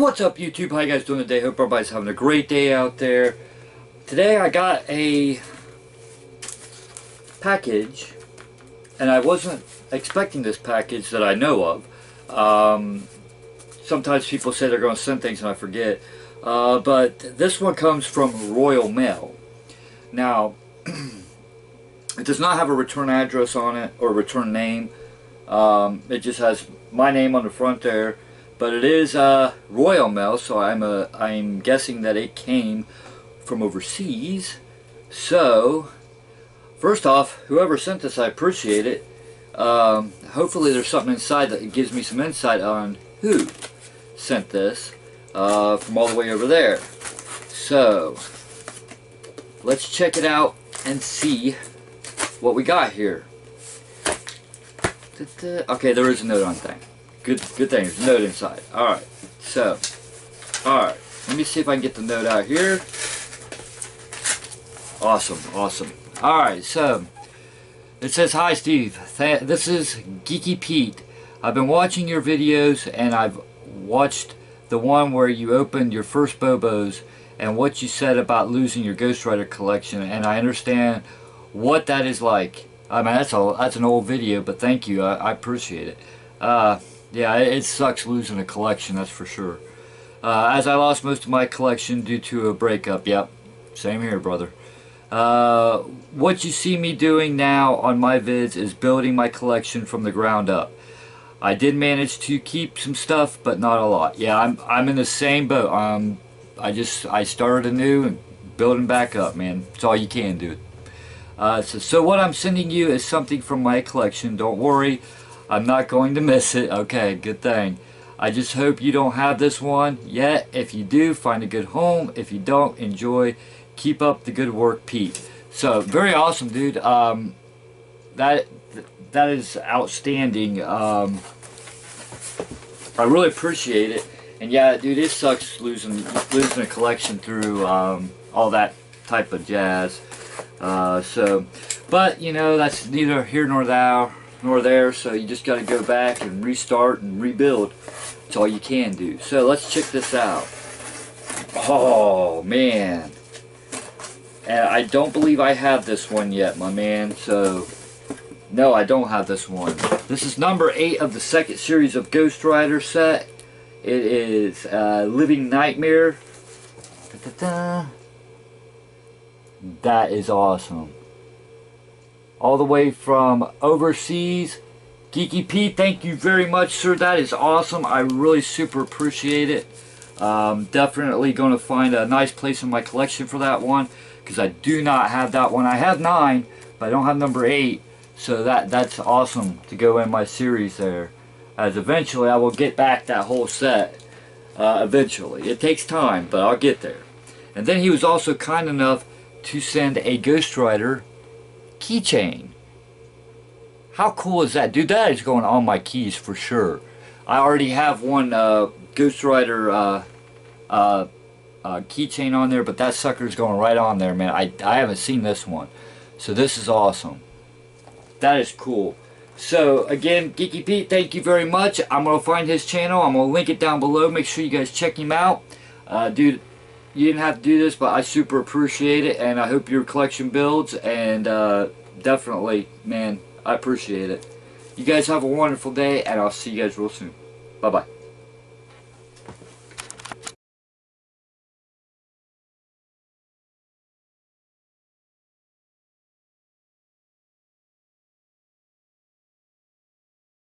What's up YouTube? How you guys doing today? Hope everybody's having a great day out there. Today I got a package, and I wasn't expecting this package that I know of. Sometimes people say they're going to send things and I forget. But this one comes from Royal Mail. Now, it does not have a return address on it or return name. It just has my name on the front there. But it is Royal Mail, so I'm guessing that it came from overseas. So, first off, whoever sent this, I appreciate it. Hopefully there's something inside that gives me some insight on who sent this from all the way over there. So, let's check it out and see what we got here. Okay, there is a note on thing. Good thing, there's a note inside. Alright, so, alright, let me see if I can get the note out here. Awesome. Alright, so, it says, "Hi Steve, this is Geeky Pete. I've been watching your videos, and I've watched the one where you opened your first Bobos and what you said about losing your Ghost Rider collection, and I understand what that is like. I mean, that's an old video, but thank you, I appreciate it. Yeah, it sucks losing a collection, that's for sure. As I lost most of my collection due to a breakup." Yep, same here, brother. "What you see me doing now on my vids is building my collection from the ground up. I did manage to keep some stuff, but not a lot." Yeah, I'm in the same boat. I started anew and building back up, man. It's all you can do. So what I'm sending you is something from my collection. Don't worry, I'm not going to miss it. Okay, good thing. I just hope you don't have this one yet. If you do, find a good home. If you don't, enjoy. Keep up the good work, Pete." So, very awesome, dude. That is outstanding. I really appreciate it. And yeah, dude, it sucks losing a collection through all that type of jazz. But you know, that's neither here nor thou. Nor there, so you just got to go back and restart and rebuild. It's all you can do. So let's check this out. Oh man, and I don't believe I have this one yet, my man. So no, I don't have this one. This is number 8 of the second series of Ghost Rider set. It is Living Nightmare. That is awesome. All the way from overseas. Geeky Pete, thank you very much, sir. That is awesome. I really super appreciate it. Definitely going to find a nice place in my collection for that one, because I do not have that one. I have 9, but I don't have number 8. So that's awesome to go in my series there, as eventually I will get back that whole set. Eventually. It takes time, but I'll get there. And then he was also kind enough to send a Ghost Rider keychain. How cool is that, dude? That is going on my keys for sure. I already have one Ghost Rider keychain on there, but that sucker's going right on there, man. I haven't seen this one, so this is awesome. That is cool. So again, Geeky Pete, thank you very much. I'm gonna find his channel. I'm gonna link it down below. Make sure you guys check him out. Dude, you didn't have to do this, but I super appreciate it, and I hope your collection builds, and definitely, man, I appreciate it. You guys have a wonderful day, and I'll see you guys real soon. Bye-bye.